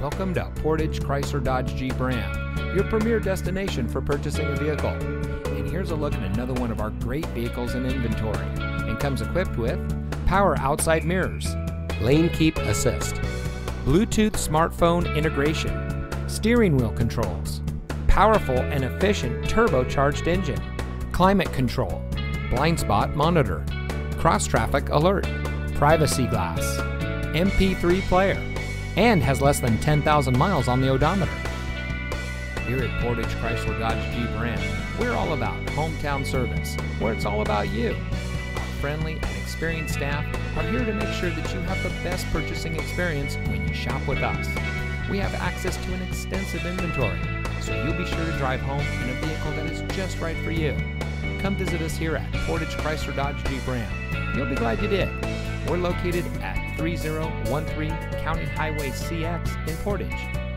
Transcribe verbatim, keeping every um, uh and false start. Welcome to Portage Chrysler Dodge Jeep Ram, your premier destination for purchasing a vehicle. And here's a look at another one of our great vehicles in inventory, and comes equipped with power outside mirrors, lane keep assist, Bluetooth smartphone integration, steering wheel controls, powerful and efficient turbocharged engine, climate control, blind spot monitor, cross traffic alert, privacy glass, M P three player, and has less than ten thousand miles on the odometer. Here at Portage Chrysler Dodge Jeep Ram, we're all about hometown service, where it's all about you. Our friendly and experienced staff are here to make sure that you have the best purchasing experience when you shop with us. We have access to an extensive inventory, so you'll be sure to drive home in a vehicle that is just right for you. Come visit us here at Portage Chrysler Dodge Jeep Ram. You'll be glad you did. We're located at thirty thirteen County Highway C X in Portage.